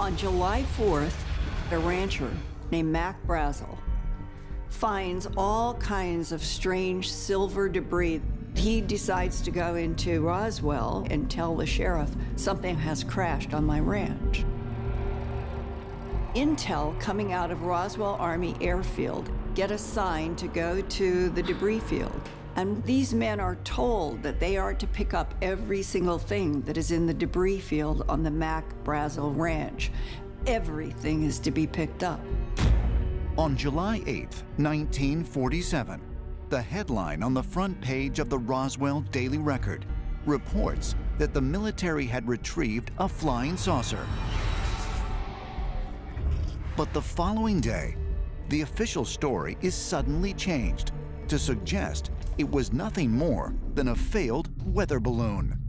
On July 4th, a rancher named Mac Brazel finds all kinds of strange silver debris. He decides to go into Roswell and tell the sheriff, something has crashed on my ranch. Intel coming out of Roswell Army Airfield get assigned to go to the debris field. And these men are told that they are to pick up every single thing that is in the debris field on the Mac Brazel Ranch. Everything is to be picked up. On July 8th, 1947, the headline on the front page of the Roswell Daily Record reports that the military had retrieved a flying saucer. But the following day, the official story is suddenly changed to suggest it was nothing more than a failed weather balloon.